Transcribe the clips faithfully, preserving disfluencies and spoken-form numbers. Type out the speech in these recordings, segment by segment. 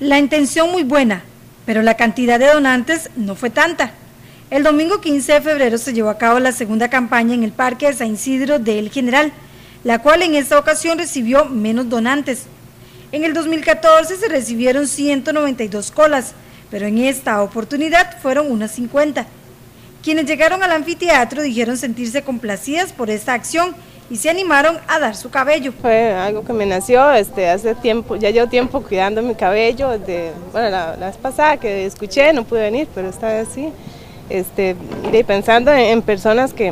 La intención muy buena, pero la cantidad de donantes no fue tanta. El domingo quince de febrero se llevó a cabo la segunda campaña en el Parque de San Isidro de El General, la cual en esta ocasión recibió menos donantes. En el dos mil catorce se recibieron ciento noventa y dos colas, pero en esta oportunidad fueron unas cincuenta. Quienes llegaron al anfiteatro dijeron sentirse complacidas por esta acción y se animaron a dar su cabello. Fue algo que me nació este, hace tiempo, ya llevo tiempo cuidando mi cabello, desde, bueno, la, la vez pasada que escuché no pude venir, pero esta vez sí, este, iré pensando en, en personas que,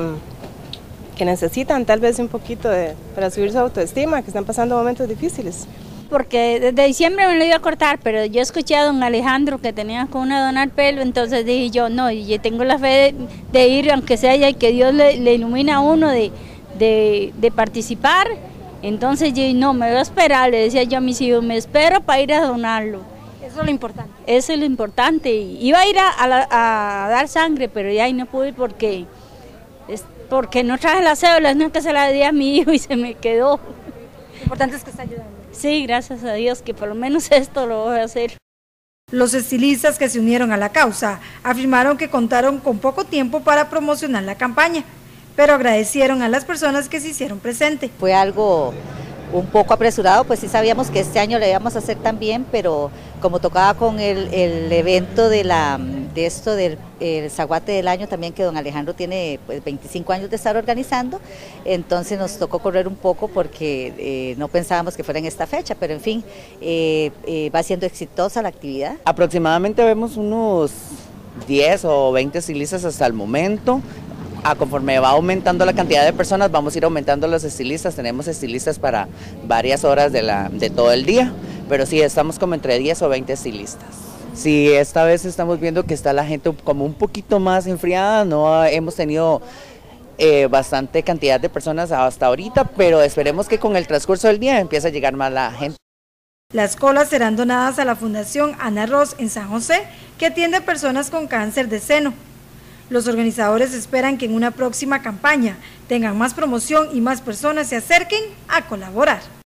que necesitan tal vez un poquito de, para subir su autoestima, que están pasando momentos difíciles. Porque desde diciembre me lo iba a cortar, pero yo escuché a don Alejandro que tenía con una donar pelo, entonces dije yo, no, yo tengo la fe de, de ir, aunque sea ya, y que Dios le, le ilumina a uno de... De, de participar. Entonces yo no, me voy a esperar, le decía yo a mis hijos, me espero para ir a donarlo. Eso es lo importante. Eso es lo importante. Iba a ir a, a, la, a dar sangre, pero ya ahí no pude porque, es porque no traje las cédulas, no, que se la di a mi hijo y se me quedó. Lo importante es que está ayudando. Sí, gracias a Dios que por lo menos esto lo voy a hacer. Los estilistas que se unieron a la causa afirmaron que contaron con poco tiempo para promocionar la campaña, pero agradecieron a las personas que se hicieron presente. Fue algo un poco apresurado, pues sí sabíamos que este año lo íbamos a hacer también, pero como tocaba con el, el evento de, la, de esto del el Zaguate del Año también, que don Alejandro tiene pues, veinticinco años de estar organizando, entonces nos tocó correr un poco porque eh, no pensábamos que fuera en esta fecha, pero en fin, eh, eh, va siendo exitosa la actividad. Aproximadamente vemos unos diez o veinte estilistas hasta el momento. A conforme va aumentando la cantidad de personas, vamos a ir aumentando los estilistas. Tenemos estilistas para varias horas de, la, de todo el día, pero sí, estamos como entre diez o veinte estilistas. Sí, esta vez estamos viendo que está la gente como un poquito más enfriada, no hemos tenido eh, bastante cantidad de personas hasta ahorita, pero esperemos que con el transcurso del día empiece a llegar más la gente. Las colas serán donadas a la Fundación Ana Ross en San José, que atiende a personas con cáncer de seno. Los organizadores esperan que en una próxima campaña tengan más promoción y más personas se acerquen a colaborar.